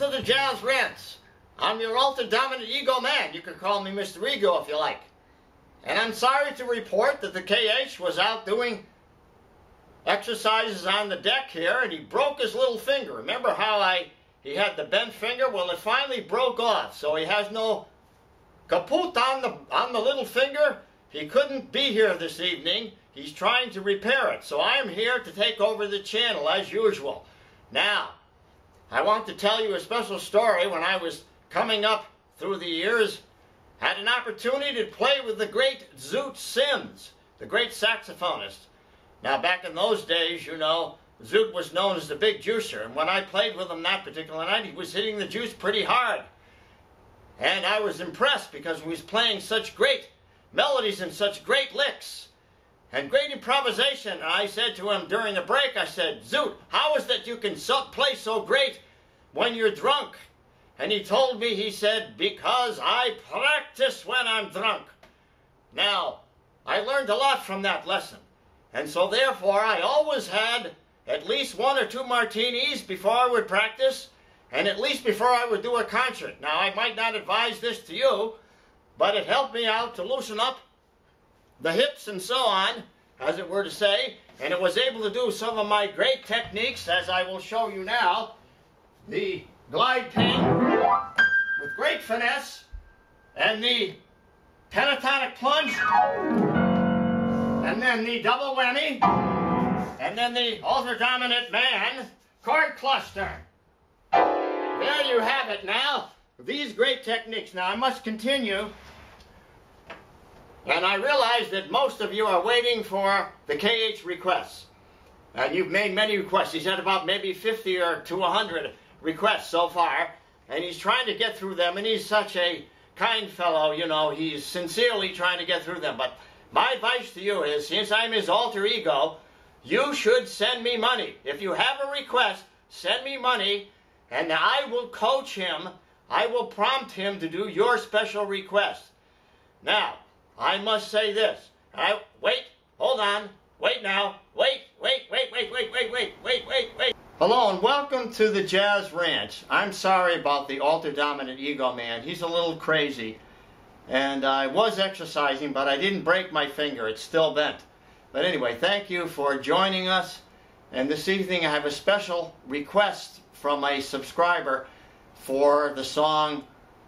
to the jazz rants. I'm your ultra-dominant ego man. You can call me Mr. Ego if you like. And I'm sorry to report that the KH was out doing exercises on the deck here, and he broke his little finger. Remember how he had the bent finger? Well, it finally broke off, so he has no kaput on the little finger. He couldn't be here this evening. He's trying to repair it, so I'm here to take over the channel as usual. Now, I want to tell you a special story. When I was coming up through the years, I had an opportunity to play with the great Zoot Sims, the great saxophonist. Now, back in those days, you know, Zoot was known as the big juicer, and when I played with him that particular night, he was hitting the juice pretty hard. And I was impressed because he was playing such great melodies and such great licks and great improvisation. And I said to him during the break, I said, "Zoot, how is that you can play so great when you're drunk?" And he told me, he said, "Because I practice when I'm drunk." Now, I learned a lot from that lesson. And so therefore, I always had at least one or two martinis before I would practice, and at least before I would do a concert. Now, I might not advise this to you, but it helped me out to loosen up the hips and so on, as it were to say, and it was able to do some of my great techniques, as I will show you now. The glide tank with great finesse, and the pentatonic plunge, and then the double whammy, and then the ultra-dominant man chord cluster. There you have it now, these great techniques. Now I must continue, and I realize that most of you are waiting for the KH requests. And you've made many requests. He's had about maybe 50 or to 100 requests so far, and he's trying to get through them, and he's such a kind fellow, you know, he's sincerely trying to get through them. But my advice to you is, since I'm his alter ego, you should send me money. If you have a request, send me money, and I will coach him. I will prompt him to do your special request. Now, I must say this. Wait, hold on, wait now, wait. Hello and welcome to the Jazz Ranch. I'm sorry about the ultra-dominant ego man. He's a little crazy. And I was exercising, but I didn't break my finger. It's still bent. But anyway, thank you for joining us. And this evening I have a special request from a subscriber for the song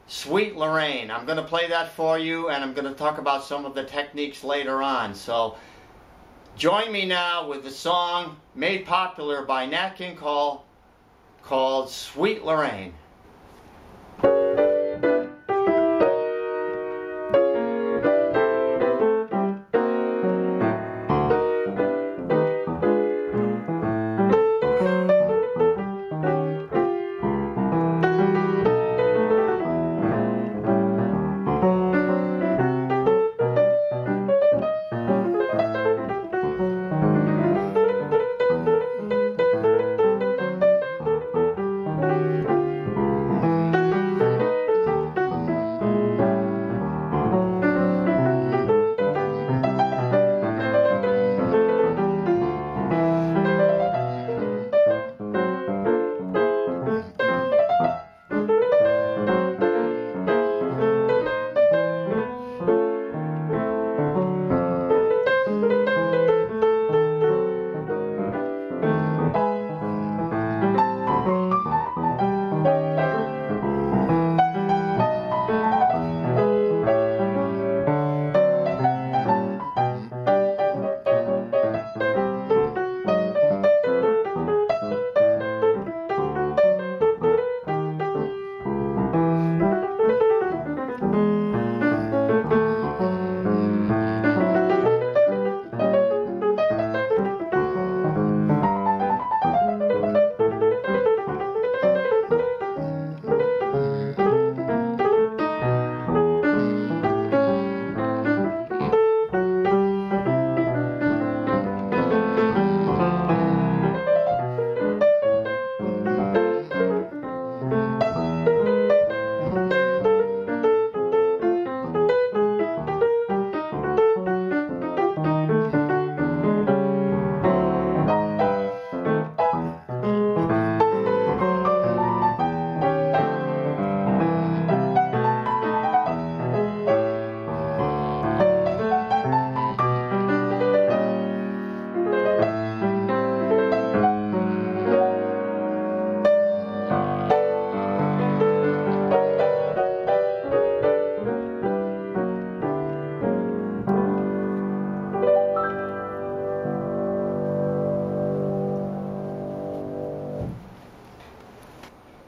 Sweet Lorraine. I'm going to play that for you, and I'm going to talk about some of the techniques later on. So join me now with the song made popular by Nat King Cole called Sweet Lorraine.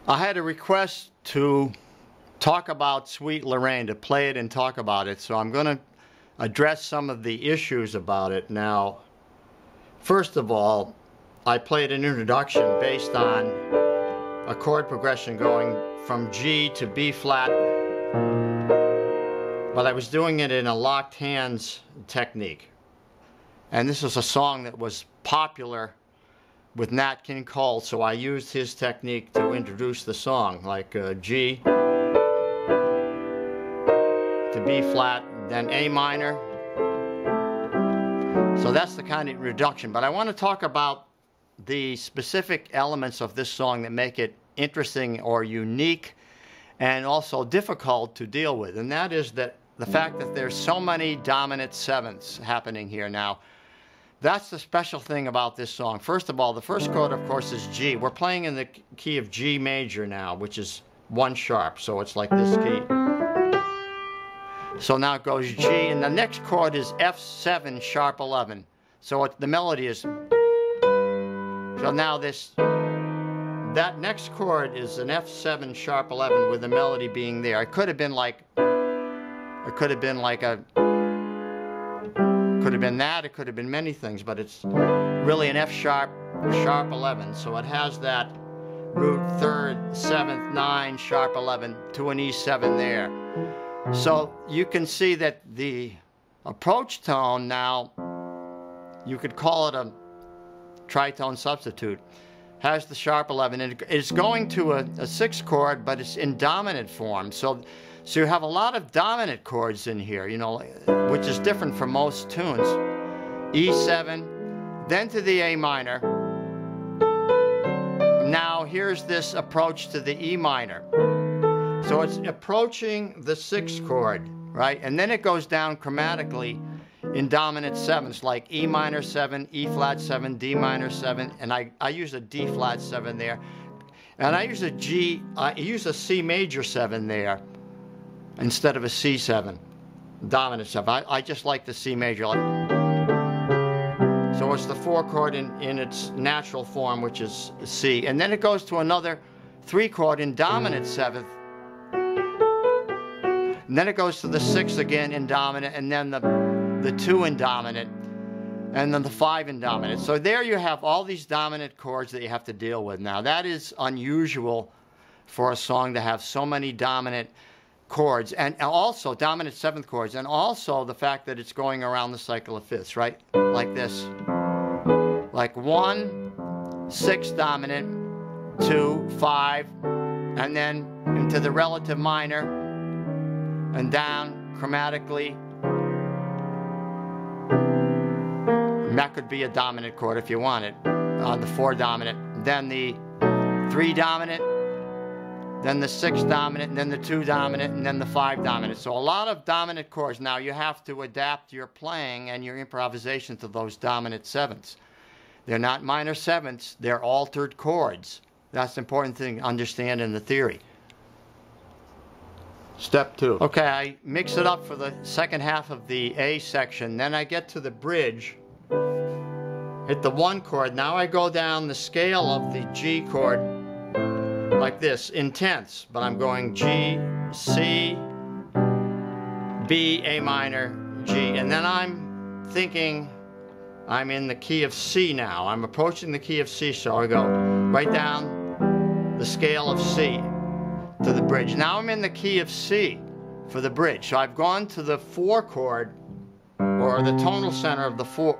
I had a request to talk about Sweet Lorraine, to play it and talk about it, so I'm going to address some of the issues about it. Now, first of all, I played an introduction based on a chord progression going from G to B flat, but I was doing it in a locked hands technique. And this is a song that was popular with Nat King Cole, so I used his technique to introduce the song, like G to B flat, then A minor. So that's the kind of reduction. But I want to talk about the specific elements of this song that make it interesting or unique and also difficult to deal with. And that is that the fact that there's so many dominant sevenths happening here now. That's the special thing about this song. First of all, the first chord, of course, is G. We're playing in the key of G major now, which is 1 sharp, so it's like this key. So now it goes G, and the next chord is F7 sharp 11. So the melody is... So now this... That next chord is an F7 sharp 11 with the melody being there. It could have been like... It could have been like a... Could have been that, it could have been many things, but it's really an F sharp, sharp 11. So it has that root 3rd, 7th, 9, sharp 11 to an E7 there. So you can see that the approach tone now, you could call it a tritone substitute, has the sharp 11. And it's going to a 6th chord, but it's in dominant form. So you have a lot of dominant chords in here, you know, which is different from most tunes. E7, then to the A minor. Now here's this approach to the E minor. So it's approaching the 6th chord, right? And then it goes down chromatically in dominant sevenths, like E minor 7, E flat 7, D minor 7, and I use a D flat 7 there. And I use a G, I use a C major 7 there, instead of a C7, dominant 7. I just like the C major. So it's the 4th chord in its natural form, which is C. And then it goes to another 3rd chord in dominant 7th. And then it goes to the 6th again in dominant, and then the 2 in dominant, and then the 5 in dominant. So there you have all these dominant chords that you have to deal with. Now that is unusual for a song to have so many dominant chords, and also dominant 7th chords, and also the fact that it's going around the cycle of 5ths, right? Like this. Like 1, 6 dominant, 2, 5, and then into the relative minor, and down chromatically. And that could be a dominant chord if you want it, on the 4 dominant, then the 3 dominant, then the 6 dominant, and then the 2 dominant, and then the 5 dominant. So a lot of dominant chords. Now you have to adapt your playing and your improvisation to those dominant 7ths. They're not minor 7ths, they're altered chords. That's an important thing to understand in the theory. Step 2. Okay, I mix it up for the second half of the A section, then I get to the bridge, hit the 1 chord, now I go down the scale of the G chord, like this, in 10ths, but I'm going G, C, B, A minor, G, and then I'm thinking I'm in the key of C now. I'm approaching the key of C, so I go right down the scale of C to the bridge. Now I'm in the key of C for the bridge, so I've gone to the 4 chord, or the tonal center of the 4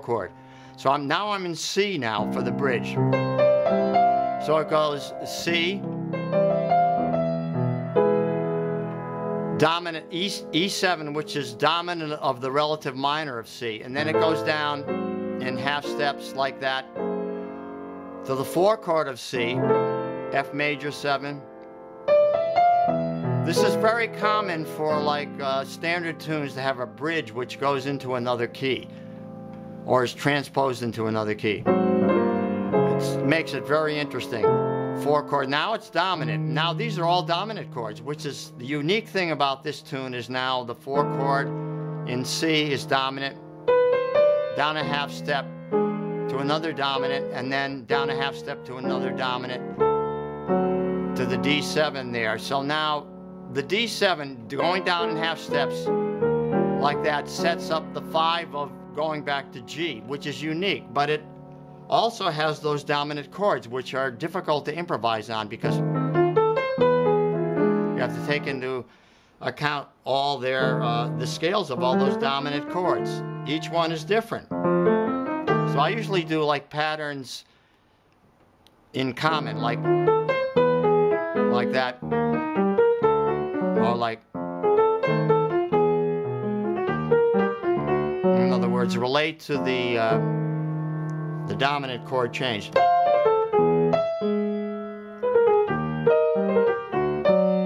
chord. So now I'm in C now for the bridge. So it goes C, dominant E7, which is dominant of the relative minor of C, and then it goes down in half steps like that to the 4 chord of C, F major 7. This is very common for like standard tunes to have a bridge which goes into another key or is transposed into another key. Makes it very interesting. 4 chord. Now it's dominant. Now these are all dominant chords, which is the unique thing about this tune is now the 4 chord in C is dominant, down a half step to another dominant, and then down a half step to another dominant. to the D7 there. So now the D7 going down in half steps like that sets up the 5 of going back to G, which is unique, but it also has those dominant chords which are difficult to improvise on because you have to take into account all their the scales of all those dominant chords. Each one is different. So I usually do like patterns in common, like that, or like, in other words, relate to the dominant chord change.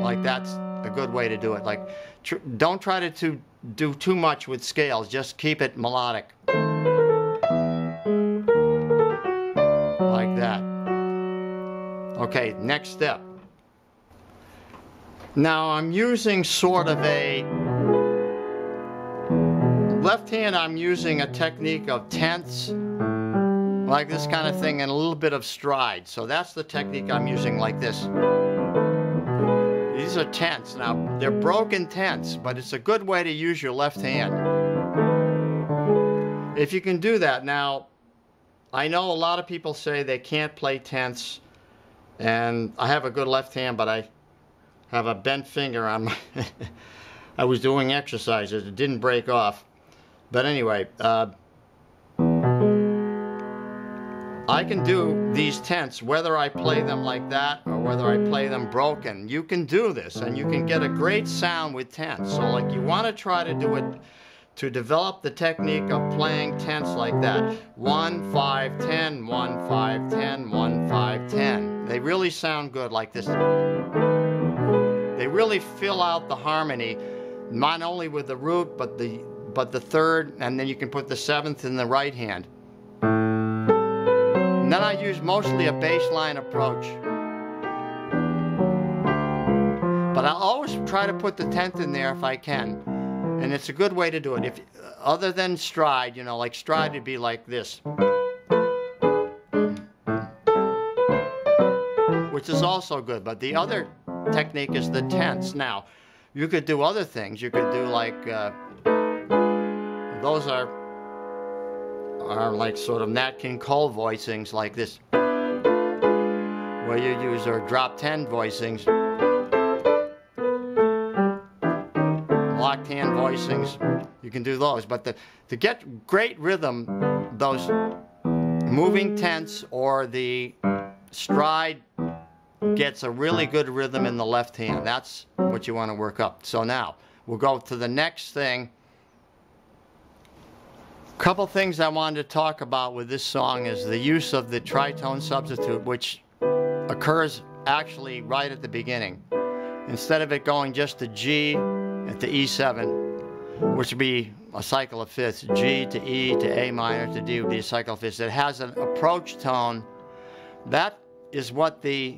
Like that's a good way to do it. Like, don't try to do too much with scales, just keep it melodic. Like that. Okay, next step. Now I'm using sort of a left hand, I'm using a technique of tenths, like this kind of thing, and a little bit of stride. So that's the technique I'm using, like this. These are tenths. Now they're broken tenths, but it's a good way to use your left hand. If you can do that. Now I know a lot of people say they can't play tenths, and I have a good left hand, but I have a bent finger on my I was doing exercises, it didn't break off, but anyway, I can do these tenths whether I play them like that or whether I play them broken. You can do this and you can get a great sound with tenths. So like, you want to try to do it, to develop the technique of playing tenths like that. 1, 5, 10, 1, 5, 10, 1, 5, 10. They really sound good like this. They really fill out the harmony, not only with the root, but the third, and then you can put the seventh in the right hand. And then I use mostly a baseline approach. But I always try to put the tenth in there if I can. And it's a good way to do it. If other than stride, you know, like stride would be like this, which is also good. But the other technique is the tenths. Now, you could do other things. You could do like those are like sort of Nat King Cole voicings, like this, where you use or drop 10 voicings. Locked hand voicings, you can do those, but to get great rhythm, those moving tenths or the stride gets a really good rhythm in the left hand. That's what you want to work up. So now we'll go to the next thing. A couple things I wanted to talk about with this song is the use of the tritone substitute, which occurs actually right at the beginning. Instead of it going just to G to E7, which would be a cycle of fifths, G to E to A minor to D would be a cycle of fifths. It has an approach tone. That is what the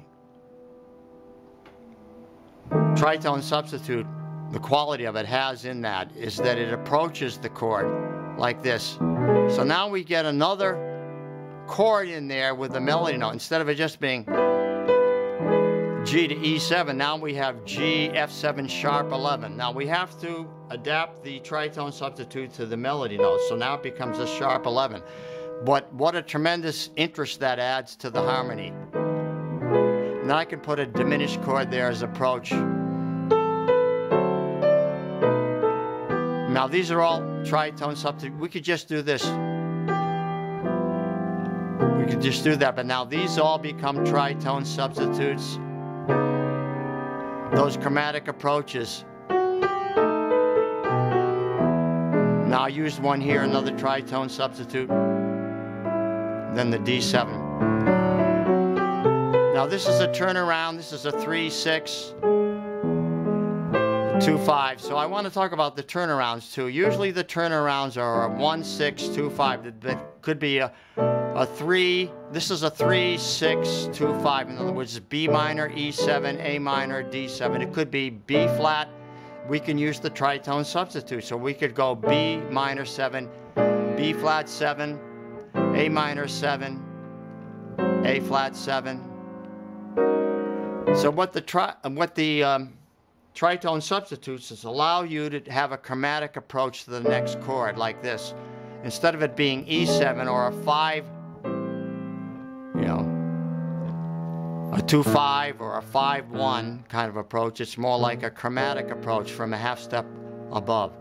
tritone substitute, the quality of it has in that, is that it approaches the chord like this. So now we get another chord in there with the melody note. Instead of it just being G to E7, now we have G, F7 sharp 11. Now we have to adapt the tritone substitute to the melody note, so now it becomes a sharp 11. But what a tremendous interest that adds to the harmony. Now I can put a diminished chord there as approach. Now these are all tritone substitute. We could just do this. We could just do that, but now these all become tritone substitutes. Those chromatic approaches. Now I used one here, another tritone substitute, then the D7. Now this is a turnaround, this is a 3-6, 2-5. So I want to talk about the turnarounds too. Usually the turnarounds are a 1-6, 2-5. That could be a 3, this is a 3-6-2-5, in other words, B minor, E7, A minor, D7. It could be B flat. We can use the tritone substitute, so we could go B minor 7, B flat 7, A minor 7, A flat 7, So what the tritone substitutes is allow you to have a chromatic approach to the next chord like this. Instead of it being E7 or a 5, you know, a 2-5 or a 5-1 kind of approach, it's more like a chromatic approach from a half step above.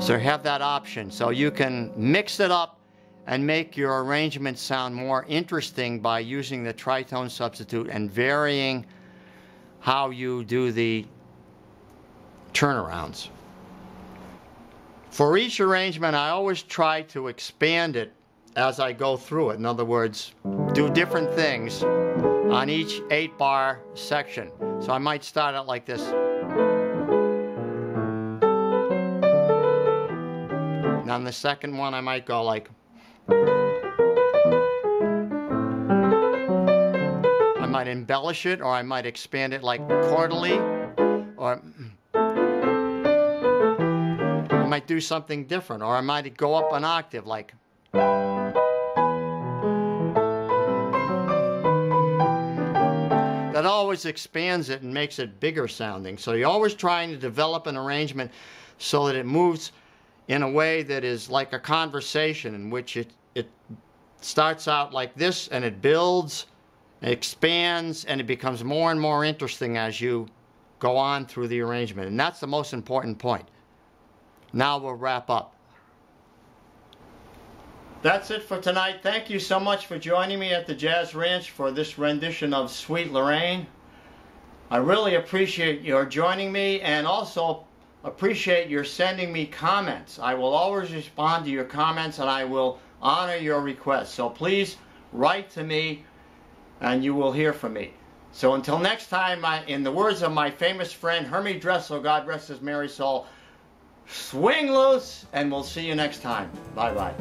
So you have that option. So you can mix it up and make your arrangements sound more interesting by using the tritone substitute and varying how you do the turnarounds. For each arrangement, I always try to expand it as I go through it. In other words, do different things on each 8-bar section. So I might start out like this. And on the second one, I might go like, I might embellish it, or I might expand it like quarterly, or I might do something different, or I might go up an octave like. That always expands it and makes it bigger sounding. So you're always trying to develop an arrangement so that it moves in a way that is like a conversation in which it starts out like this and it builds, it expands, and it becomes more and more interesting as you go on through the arrangement. And that's the most important point. Now we'll wrap up. That's it for tonight. Thank you so much for joining me at the Jazz Ranch for this rendition of Sweet Lorraine. I really appreciate your joining me, and also appreciate your sending me comments. I will always respond to your comments, and I will honor your requests. So please write to me and you will hear from me. So until next time, in the words of my famous friend Hermie Dressel, God rest his merry soul, swing loose, and we'll see you next time. Bye bye.